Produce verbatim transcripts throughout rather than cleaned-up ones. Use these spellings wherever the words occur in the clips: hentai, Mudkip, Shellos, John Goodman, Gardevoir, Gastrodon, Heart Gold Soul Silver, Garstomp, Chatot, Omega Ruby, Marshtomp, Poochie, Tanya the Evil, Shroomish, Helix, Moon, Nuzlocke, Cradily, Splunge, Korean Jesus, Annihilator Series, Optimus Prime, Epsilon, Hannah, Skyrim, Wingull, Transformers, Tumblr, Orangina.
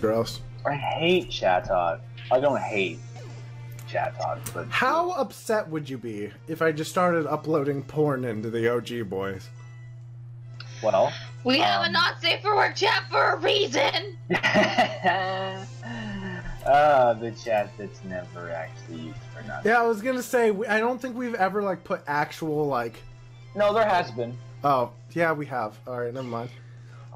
Gross. I hate Chatot. I don't hate Chatot, but... How upset would you be if I just started uploading porn into the O G boys? Well... We um, have a not safe for work chat for a reason! Ah, uh, the chat that's never actually used for nothing. Yeah, I was gonna say, I don't think we've ever, like, put actual, like... No, there has been. Oh, yeah, we have. Alright, never mind.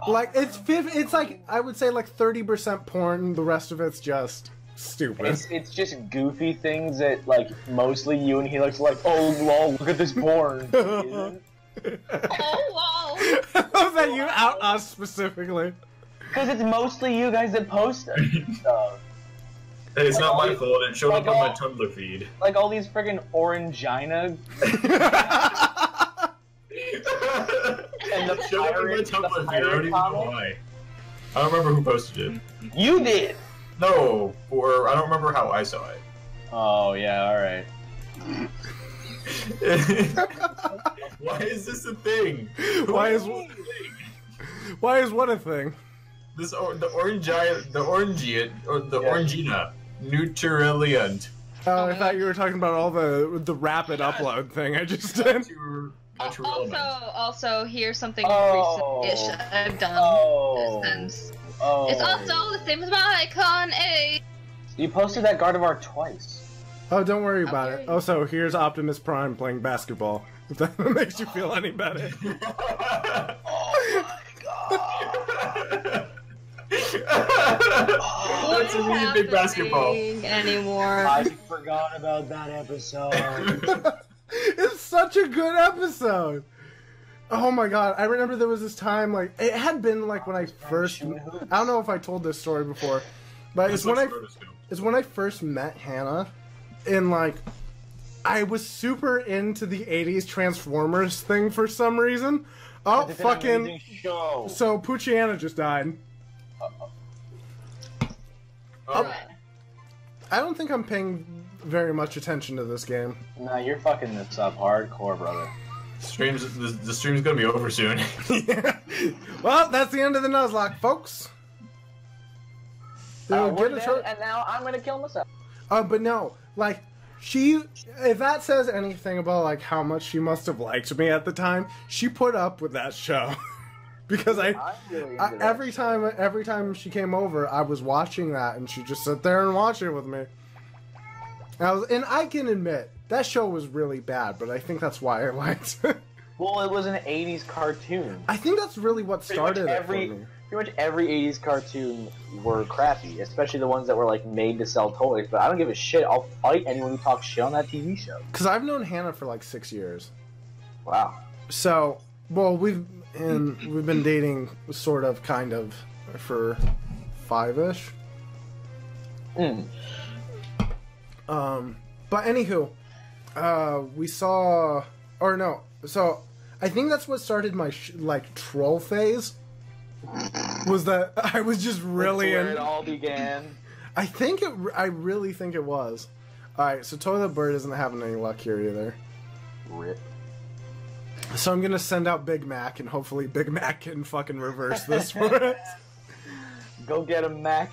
Like, it's it's like, I would say like thirty percent porn, the rest of it's just stupid. It's, it's just goofy things that, like, mostly you and Helix are like, oh, lol, look at this porn. Oh, lol. I love that you out us specifically. Because it's mostly you guys that post it. So. Hey, it's like not my fault, it showed like up all, on my Tumblr feed. Like all these friggin' Orangina. And the pirate, the pirate I don't even know why. I don't remember who posted it. You did! No, or I don't remember how I saw it. Oh, yeah, alright. Why is this a thing? Why is, why is, thing? Why is what a thing? This or, the Orangina, the Orangian, or the yeah. Orangina, Neutraliant. Oh, I thought you were talking about all the the rapid upload thing I just did. Also, element. also, here's something oh, recent-ish I've done. Oh, oh. It's also the same as my icon A. You posted that Gardevoir twice. Oh, don't worry about okay. it. Also, here's Optimus Prime playing basketball. If that makes you feel any better. Oh my god! That's a really big basketball. Anymore? I forgot about that episode. It's such a good episode. Oh my god, I remember there was this time, like, it had been like when I first, I don't know if I told this story before, but it's when I, it's when I first met Hannah, and like, I was super into the eighties Transformers thing for some reason. Oh, fucking, so Poochie Anna just died. Oh, I don't think I'm paying very much attention to this game. Nah, you're fucking this up hardcore, brother. Streams, the, the stream's gonna be over soon. Yeah. Well, that's the end of the Nuzlocke, folks. Uh, we're dead, and now I'm gonna kill myself. Oh, uh, but no, like, she, if that says anything about, like, how much she must have liked me at the time, she put up with that show. Because I, really I every time, show. every time she came over, I was watching that, and she just sat there and watched it with me. I was, and I can admit, that show was really bad, but I think that's why I liked it. Well, it was an eighties cartoon. I think that's really what pretty started every, it for me. Pretty much every eighties cartoon were crappy, especially the ones that were, like, made to sell toys, but I don't give a shit. I'll fight anyone who talks shit on that T V show. Because I've known Hannah for, like, six years. Wow. So, well, we've, and we've been dating sort of, kind of, for five-ish. Mm. Um, but anywho, uh, we saw, or no, so I think that's what started my, sh like, troll phase, was that I was just really in... Where it all began. I think it, I really think it was. Alright, so Toilet Bird isn't having any luck here either. Rip. So I'm gonna send out Big Mac, and hopefully Big Mac can fucking reverse this for us. Go get him, Mac.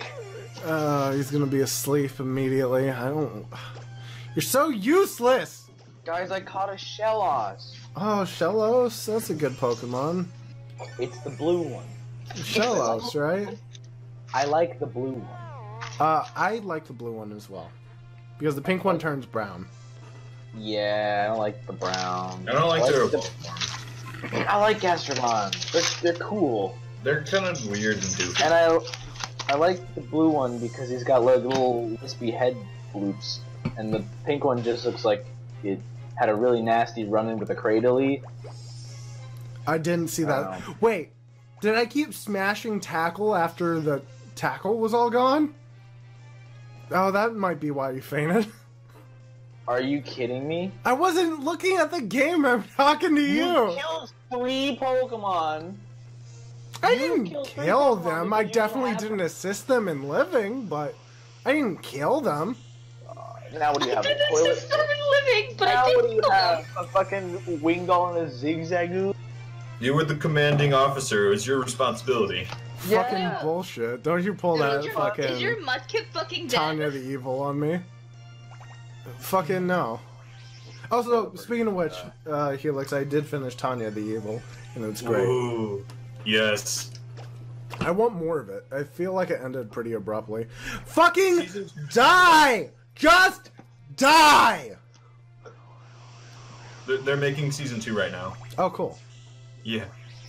Uh, he's gonna be asleep immediately. I don't... You're so useless! Guys, I caught a Shellos. Oh, Shellos? That's a good Pokemon. It's the blue one. Shellos, right? I like the blue one. Uh, I like the blue one as well. Because the pink one turns brown. Yeah, I don't like the brown. I don't like, I like the... the... I like Gastrodon. They're, they're cool. They're kind of weird and doofy. And I... I like the blue one because he's got like little wispy head bloops, and the pink one just looks like it had a really nasty run-in with a Cradily. I didn't see that. Um, Wait, did I keep smashing Tackle after the Tackle was all gone? Oh, that might be why you fainted. Are you kidding me? I wasn't looking at the game, I'm talking to you! You killed three Pokemon! I you didn't kill, kill them. I definitely didn't assist them in living, but I didn't kill them. Uh, now what do you have? I didn't assist them in living, but now I didn't what do you kill have? Them. A fucking Wingull and a Zigzagoon? You were the commanding officer. It was your responsibility. Yeah. Fucking bullshit. Don't you pull Dude, that your, fucking... Is your Mudkip fucking dead? Tanya the Evil on me? Fucking no. Also, speaking of which, uh, Helix, I did finish Tanya the Evil, and it's great. Ooh, yes. I want more of it. I feel like it ended pretty abruptly. Fucking die! Just die! They're making season two right now. Oh, cool. Yeah.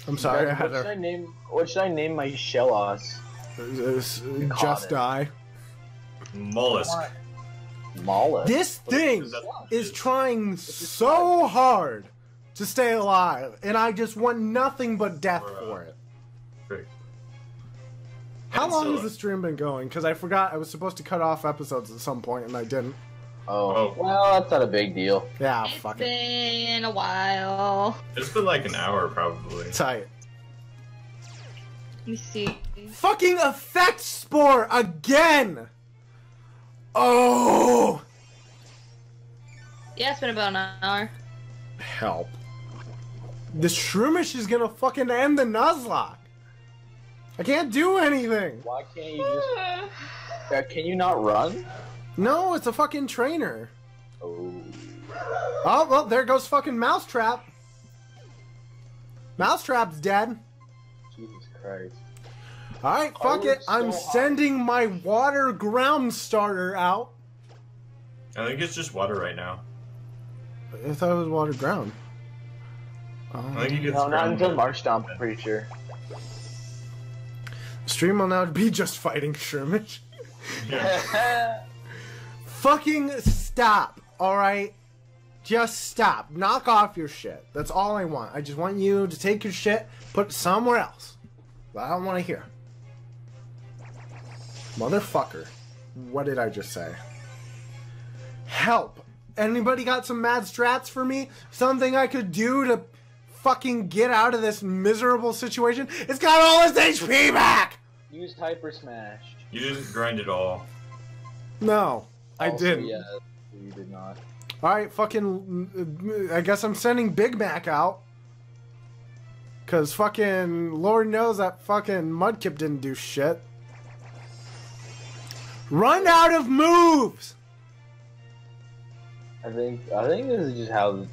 I'm sorry. Guys, I had what, a... should I name, what should I name my Shellos? Just it. Die. Mollusk. Mollusk. This thing is, is trying so hard to stay alive, and I just want nothing but death for, uh, for it. Great. How and long so, has the stream been going? Because I forgot I was supposed to cut off episodes at some point, and I didn't. Oh, well, that's not a big deal. Yeah, fuck it. It's been a while. It's been like an hour, probably. Tight. Let me see. Fucking effect spore again! Oh! Yeah, it's been about an hour. Help. The Shroomish is gonna fucking end the Nuzlocke. I can't do anything! Why can't you just... uh, can you not run? No, it's a fucking trainer. Oh. Oh, well, there goes fucking Mousetrap. Mousetrap's dead. Jesus Christ. Alright, fuck it. So I'm hot. Sending my water ground starter out. I think it's just water right now. I thought it was water ground. Um, I think you no, not until Marshtomp, I'm pretty sure. Stream will now be just fighting Shroomish. Yeah. Fucking stop, alright? Just stop. Knock off your shit. That's all I want. I just want you to take your shit, put it somewhere else. But I don't want to hear. Motherfucker. What did I just say? Help. Anybody got some mad strats for me? Something I could do to fucking get out of this miserable situation? It's got all its H P back! Used Hyper Smash. You didn't grind it all. No. I also, didn't. Yeah, you did not. Alright, fucking... I guess I'm sending Big Mac out. Because fucking... Lord knows that fucking Mudkip didn't do shit. Run out of moves! I think... I think this is just how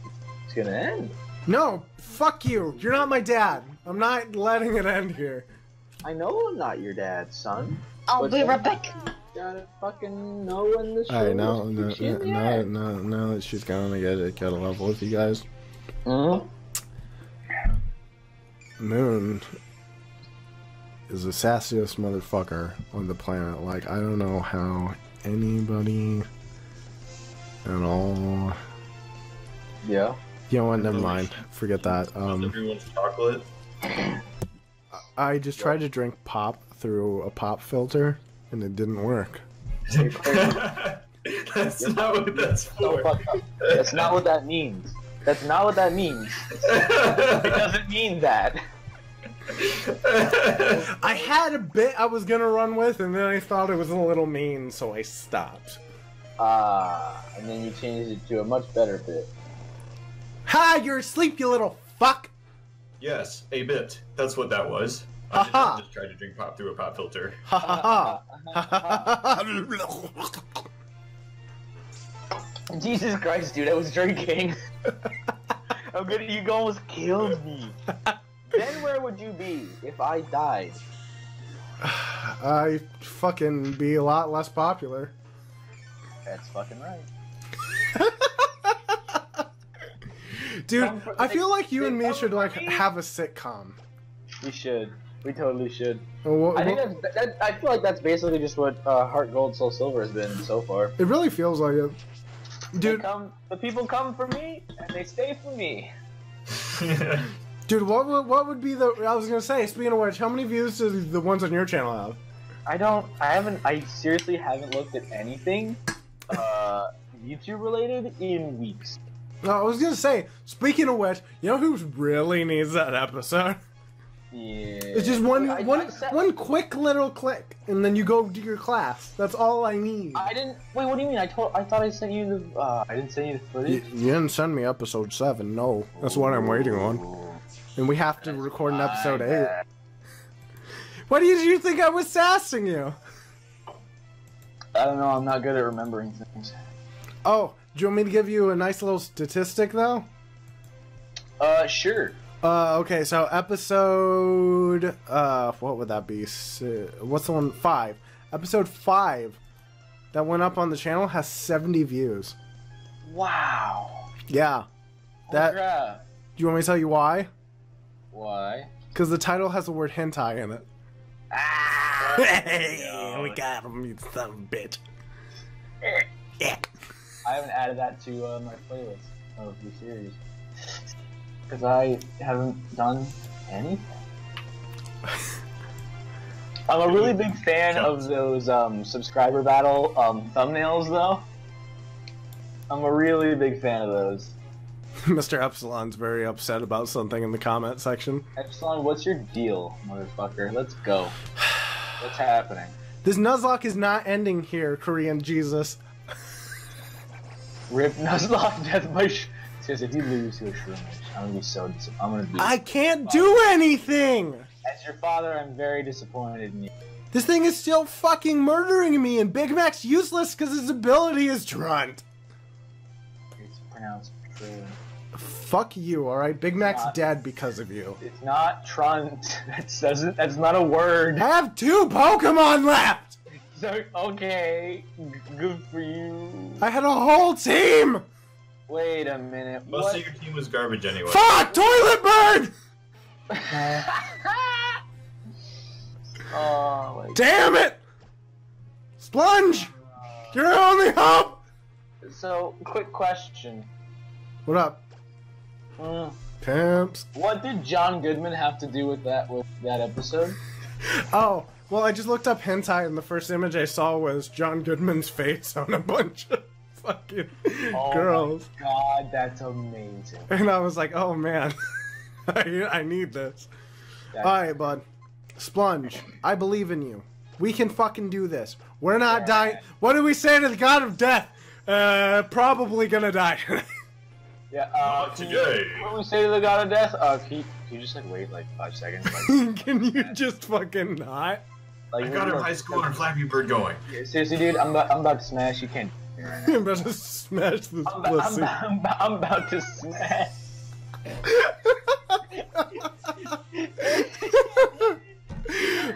it's gonna end. No, fuck you. You're not my dad. I'm not letting it end here. I know I'm not your dad, son. I'll be right back. Gotta fucking know when this show right, now, no, no, no, no, no, that she's gonna get it, gotta level with you guys. Mm-hmm. Moon is the sassiest motherfucker on the planet. Like, I don't know how anybody at all. Yeah. You know what? Never mind. Forget that. Um, everyone's chocolate. I just tried to drink pop through a pop filter. And it didn't work. That's You're not what that's for. That's not what that means. That's not what that means. It doesn't mean that. I had a bit I was gonna run with, and then I thought it was a little mean, so I stopped. Ah, uh, and then you changed it to a much better bit. Ha! You're asleep, you little fuck! Yes, a bit. That's what that was. I just, I just tried to drink pop through a pop filter. Ha ha ha! Jesus Christ, dude, I was drinking. I'm gonna, you almost killed me. Then where would you be if I died? I'd fucking be a lot less popular. That's fucking right. Dude, I feel like you and me should like have a sitcom. We should. We totally should. Well, well, I think that's, that, I feel like that's basically just what uh, Heart Gold Soul Silver has been so far. It really feels like it, dude. They come, the people come for me and they stay for me. Dude, what would what would be the? I was gonna say. Speaking of which, how many views do the ones on your channel have? I don't. I haven't. I seriously haven't looked at anything uh, YouTube related in weeks. No, I was gonna say. Speaking of which, you know who really needs that episode? Yeah. It's just one, I, one, I set... one quick little click, and then you go to your class. That's all I need. I didn't. Wait, what do you mean? I told. I thought I sent you the. Uh, I didn't send you the footage. You, you didn't send me episode seven. No, that's what I'm waiting on. And we have to record an episode eight. What did you think I was sassing you? I don't know. I'm not good at remembering things. Oh, do you want me to give you a nice little statistic, though? Uh, sure. Uh, okay, so episode... Uh, what would that be? What's the one? Five. Episode five that went up on the channel has seventy views. Wow. Yeah. That. Holy crap. Do you want me to tell you why? Why? Because the title has the word hentai in it. Ah! Hey, we got him, you son of a bitch. Yeah. I haven't added that to uh, my playlist of the series. Because I haven't done anything. I'm a really big fan of those um, subscriber battle um, thumbnails, though. I'm a really big fan of those. Mister Epsilon's very upset about something in the comment section. Epsilon, what's your deal, motherfucker? Let's go. What's happening? This Nuzlocke is not ending here, Korean Jesus. Rip Nuzlocke, death by Sh... Because if you lose to a Shroomish, I'm gonna be so disappointed. I'm gonna be. I can't do anything. As your father, I'm very disappointed in you. This thing is still fucking murdering me, and Big Mac's useless because his ability is Drunt. It's pronounced Trunt. Fuck you, all right? Big Mac's not, dead because of you. It's not Trunt. That doesn't. That's not a word. I have two Pokemon left. So okay, good for you. I had a whole team. Wait a minute. Most what? of your team was garbage anyway. Fuck! Toilet bird! Oh, my damn God. It! Splunge! Uh, You're our only hope! So, quick question. What up? Mm. Pimps. What did John Goodman have to do with that with that episode? Oh, well, I just looked up hentai and the first image I saw was John Goodman's face on a bunch of... fucking oh girls. My God, that's amazing. And I was like, oh man, I, I need this. That's All right, bud. Splunge, I believe in you. We can fucking do this. We're not yeah. dying. What do we say to the God of Death? Uh, probably gonna die. Yeah. Uh, not today. You, what do we say to the God of Death? Uh, can you, can you just like wait like five seconds? Like, can you that? just fucking not? Like, I got our high school and Flappy Bird going. Yeah, seriously, dude, I'm about, I'm about to smash. You can't. I'm about to smash this I'm pussy. About, I'm, about, I'm about to smash.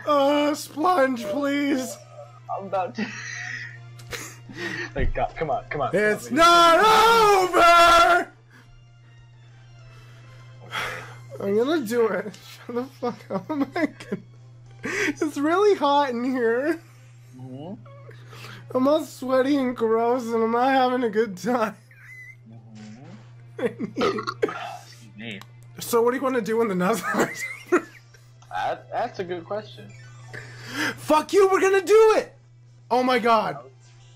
Oh, Splunge, please. I'm about to. Thank God. Come on, come on. It's come on, not over! Okay. I'm gonna do it. Shut the fuck up. Oh my God. It's really hot in here. Mm-hmm. I'm all sweaty and gross, and I'm not having a good time. Mm-hmm. So what do you want to do when the Nuzlocke's over? That, that's a good question. Fuck you, we're going to do it! Oh my God. I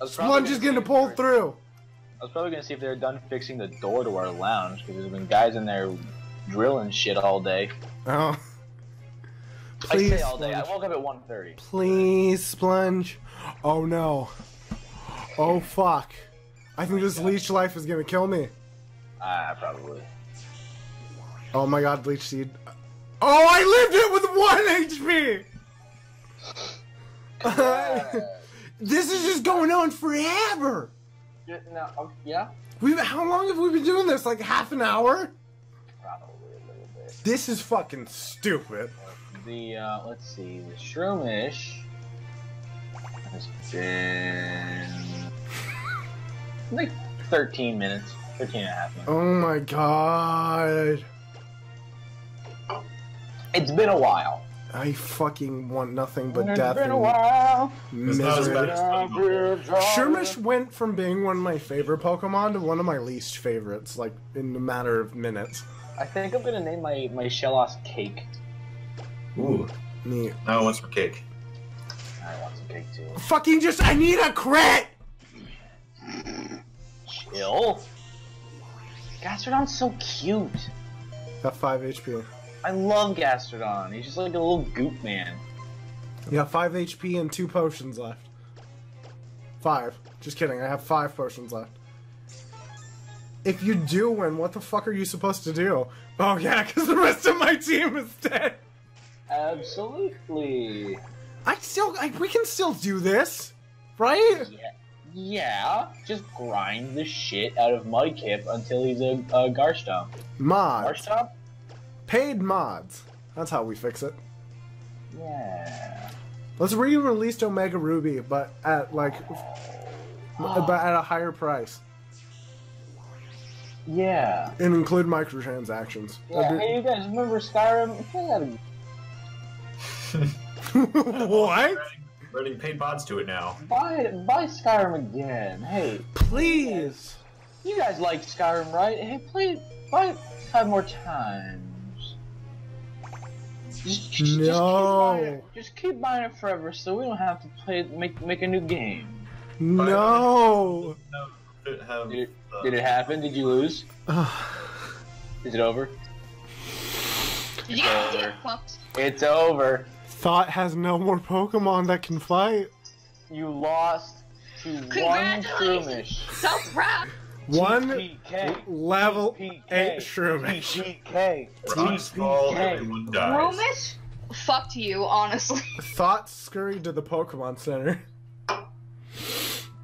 was, I was Splunge is going to pull were, through. I was probably going to see if they were done fixing the door to our lounge, because there's been guys in there drilling shit all day. Oh. Please, I say all day. Splunge. I woke up at one thirty. Please, Splunge. Oh no. Oh fuck. I think this leech life is gonna kill me. Ah, uh, probably. Oh my God, leech seed. Oh, I lived it with one H P! Uh, this is just going on forever! Yeah, no, um, yeah? We've, how long have we been doing this? Like half an hour? Probably a little bit. This is fucking stupid. The, uh, let's see, the Shroomish has been like thirteen minutes, thirteen and a half minutes. Oh my God. It's been a while. I fucking want nothing but it's death. It's been a while. Shroomish went from being one of my favorite Pokemon to one of my least favorites, like in a matter of minutes. I think I'm gonna name my, my Shellos Cake. Ooh. Neat. I want some cake. I want some cake too. Fucking just, I need a crit! Chill. Gastrodon's so cute. Got five H P. I love Gastrodon. He's just like a little goop man. You got five H P and two potions left. Five. Just kidding, I have five potions left. If you do win, what the fuck are you supposed to do? Oh yeah, because the rest of my team is dead. Absolutely. I still, I, we can still do this, right? Yeah. Yeah, just grind the shit out of Mudkip until he's a, a Garstomp. Mods. Garstomp? Paid mods. That's how we fix it. Yeah. Let's re-release Omega Ruby, but at like, oh. but at a higher price. Yeah. And include microtransactions. Yeah. Hey, you guys remember Skyrim? What? Running paid mods to it now. Buy buy Skyrim again, hey. Please. You guys like Skyrim, right? Hey, please buy it five more times. Just, just, no. Just keep buying it. Just keep buying it forever, so we don't have to play make make a new game. No. Did it, did it happen? Did you lose? Is it over? It's yeah, over. Yeah, it's over. Thought has no more Pokemon that can fly. You lost to one Shroomish. So proud. One level eight Shroomish. Shroomish? Fucked you, honestly. Thought scurried to the Pokemon Center.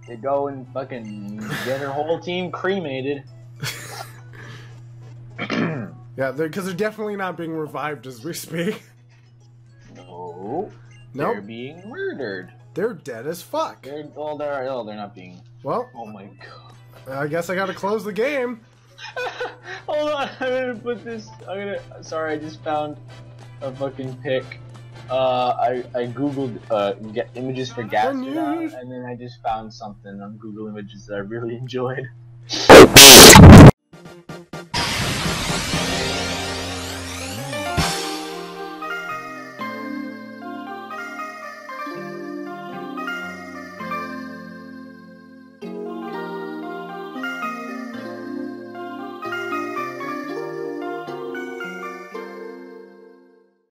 They go and fucking get her whole team cremated. Yeah, because they're, they're definitely not being revived as we speak. No, nope. They're being murdered. They're dead as fuck. They're, well, they're, oh, they're not being... Well... Oh my god. I guess I gotta close the game. Hold on, I'm gonna put this... I'm gonna... Sorry, I just found a fucking pic. Uh, I, I googled uh, images for Gastrodon, and then I just found something on Google Images that I really enjoyed.